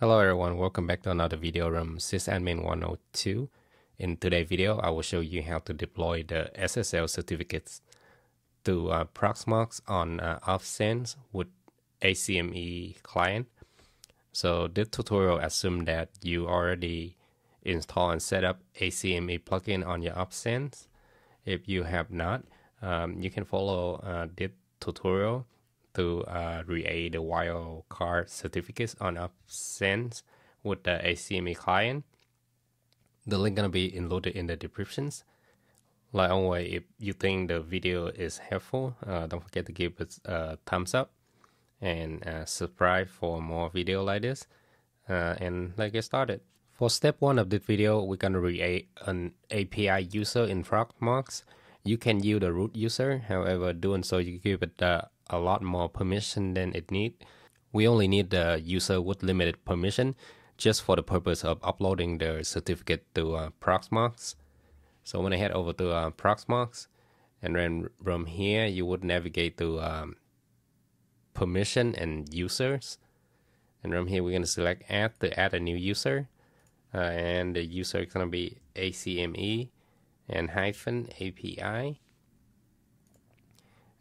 Hello everyone, welcome back to another video from SysAdmin 102. In today's video, I will show you how to deploy the SSL certificates to Proxmox on OPNsense with ACME client. So this tutorial assumes that you already install and set up ACME plugin on your OPNsense. If you have not, you can follow this tutorial to create the wildcard certificates on OPNsense with the ACME client. The link gonna be included in the descriptions. Like always, if you think the video is helpful, don't forget to give it a thumbs up and subscribe for more video like this. And let's get started. For step one of this video, we're gonna create an API user in Proxmox. You can use the root user, however, doing so you give it a lot more permission than it need. We only need the user with limited permission just for the purpose of uploading the certificate to Proxmox. So I'm gonna head over to Proxmox, and then from here you would navigate to permission and users. And from here we're gonna select add to add a new user, and the user is gonna be ACME and hyphen API.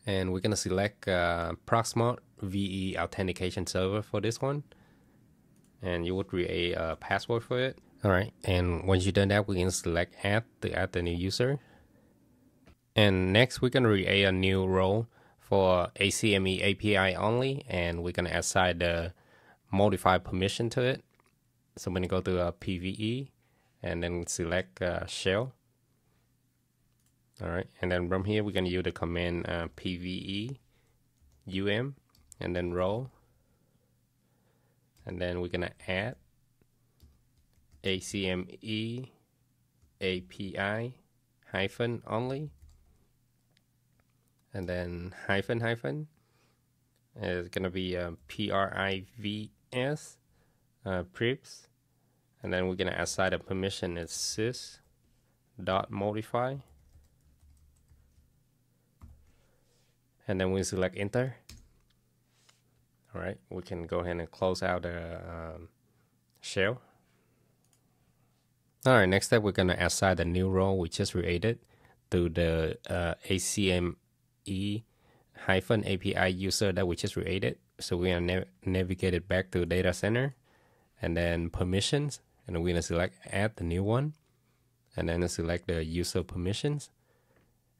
And we're going to select Proxmox VE authentication server for this one. And you would create a password for it. All right. And once you've done that, we can select add to add the new user. And next, we're going to create a new role for ACME API only. And we're going to assign the modify permission to it. So I'm going to go to PVE and then select shell. All right, and then from here, we're going to use the command PVEUM, and then role. And then we're going to add ACME API hyphen only. And then hyphen hyphen is going to be PRIVS, PRIVS. And then we're going to assign a permission as sys.modify. And then we select enter. All right, we can go ahead and close out the shell. All right, next step, we're going to assign the new role we just created to the ACME hyphen API user that we just created. So we're going to navigate it back to data center and then permissions. And we're going to select add the new one and then select the user permissions.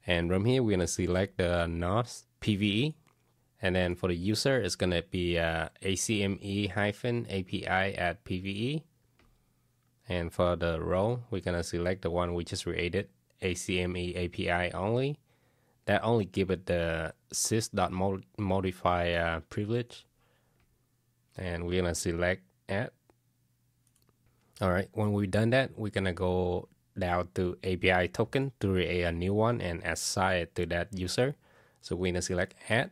And from here, we're going to select the NOS PVE. And then for the user, it's going to be ACME-API@PVE. And for the role, we're going to select the one we just created, ACME API only. That only gives it the sys.modify privilege. And we're going to select add. All right, when we've done that, we're going to go down to API token to create a new one and assign it to that user. So we're gonna select add,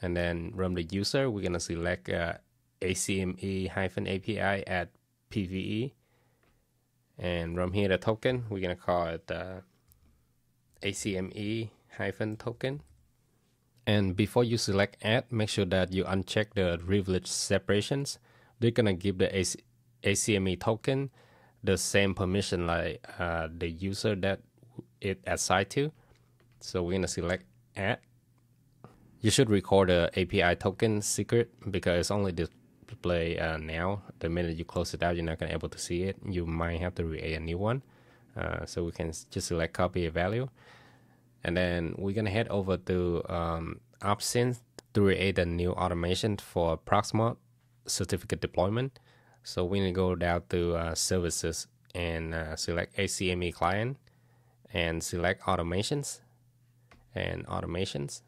and then from the user we're gonna select ACME-API@PVE, and from here the token we're gonna call it ACME-token. And before you select add, make sure that you uncheck the privilege separations. They're gonna give the ACME token the same permission like the user that it assigned to. So we're gonna select add. You should record the API token secret because it's only displayed now. The minute you close it out, you're not gonna be able to see it. You might have to create a new one. So we can just select copy a value. And then we're gonna head over to OPNsense to create a new automation for Proxmox certificate deployment. So we're going to go down to services and select ACME client and select automations and automations.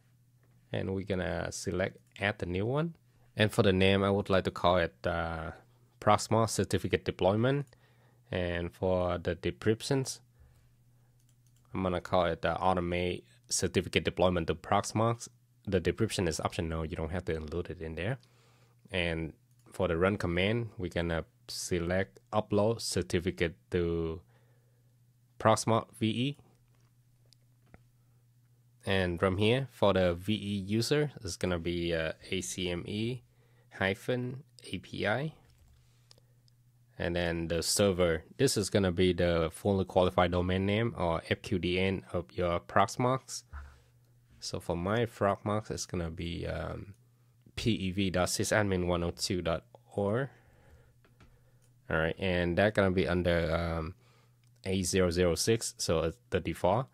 And we're going to select add the new one. And for the name, I would like to call it Proxmox certificate deployment. And for the descriptions, I'm going to call it automate certificate deployment to Proxmox. The description is optional. You don't have to include it in there. And for the run command, we're gonna select upload certificate to Proxmox VE. And from here, for the VE user, it's gonna be ACME-API. and then the server. This is going to be the fully qualified domain name or FQDN of your Proxmox. So for my Proxmox, it's going to be PEV.sysadmin102.org. All right, and that's going to be under A006, so it's the default.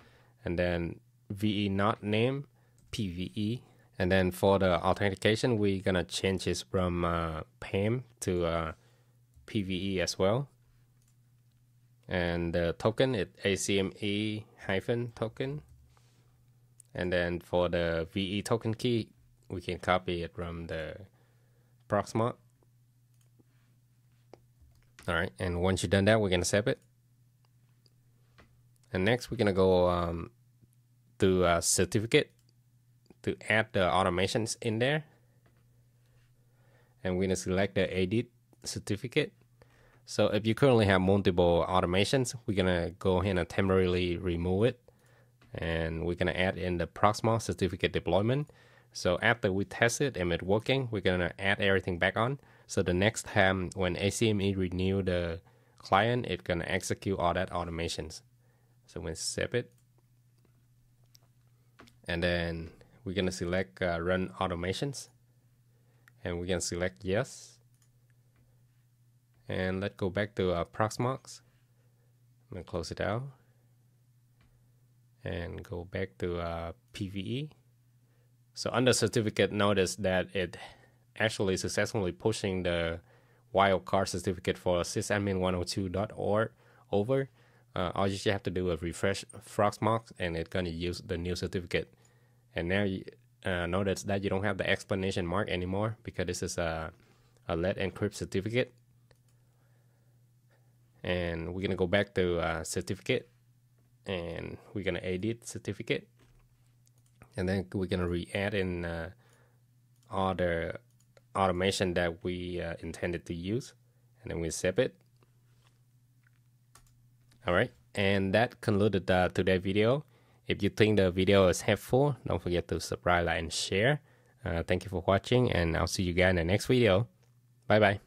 And then VE not name, PVE. And then for the authentication, we're going to change this from PAM to PVE as well. And the token is ACME hyphen token. And then for the VE token key, we can copy it from the Proxmox. All right, and once you've done that, we're going to save it. And next, we're going to go to certificate to add the automations in there. And we're going to select the edit certificate. So if you currently have multiple automations, we're going to go ahead and temporarily remove it. And we're going to add in the Proxmox certificate deployment. So after we test it and it's working, we're going to add everything back on. So the next time when ACME renew the client, it's going to execute all that automations. So we're going to save it. And then we're going to select run automations. And we're going to select yes. And let's go back to Proxmox. I'm going to close it out. And go back to PVE. So under certificate, notice that it actually successfully pushing the wildcard certificate for sysadmin102.org over. All you have to do is refresh Proxmox, and it's going to use the new certificate. And now you notice that you don't have the explanation mark anymore because this is a Let's Encrypt certificate. And we're going to go back to certificate. And we're going to edit certificate, and then we're going to re-add in all the automation that we intended to use, and then we save it. All right, and that concluded today's video. If you think the video is helpful, don't forget to subscribe, like, and share. Thank you for watching, and I'll see you guys in the next video. Bye bye.